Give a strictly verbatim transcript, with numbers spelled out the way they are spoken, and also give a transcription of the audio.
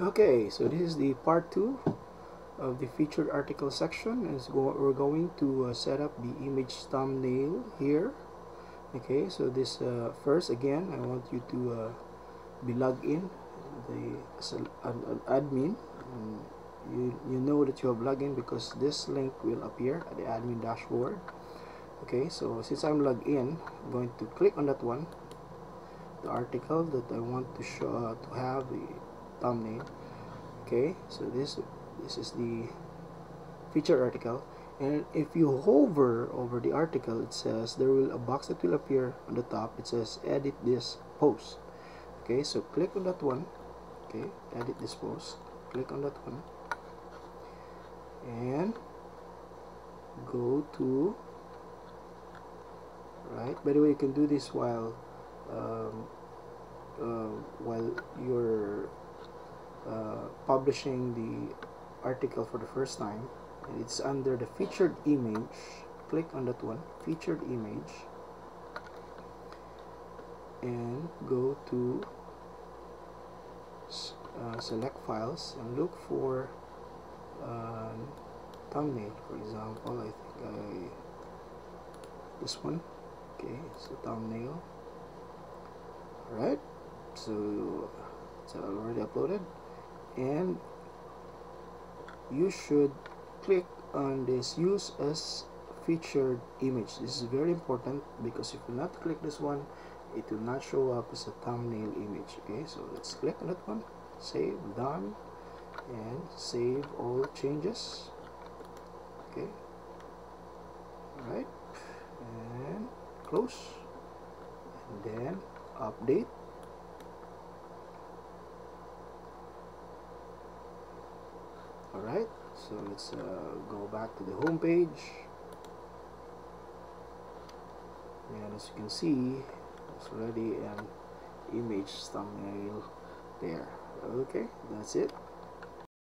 Okay, so this is the part two of the featured article section, and go we're going to uh, set up the image thumbnail here. Okay, so this uh, first, again, I want you to uh, be logged in the as an admin. And you you know that you have logged in because this link will appear at the admin dashboard. Okay, so since I'm logged in, I'm going to click on that one, the article that I want to show uh, to have the thumbnail. Okay, so this this is the featured article, and if you hover over the article, it says there will a box that will appear on the top. It says edit this post. Okay, so click on that one. Okay, edit this post. Click on that one and go to right. By the way, you can do this while um, uh, while you're Uh, publishing the article for the first time, and it's under the featured image. Click on that one, featured image, and go to uh, select files and look for um, thumbnail. For example, I think I this one. Okay, so thumbnail. Alright, so it's already uploaded. And you should click on this use as featured image. This is very important because if you not click this one, it will not show up as a thumbnail image. Okay, so let's click on that one, save, done, and save all changes. Okay, all right, and close, and then update. Alright, so let's uh, go back to the home page, and as you can see, it's already an image thumbnail there. Okay, that's it.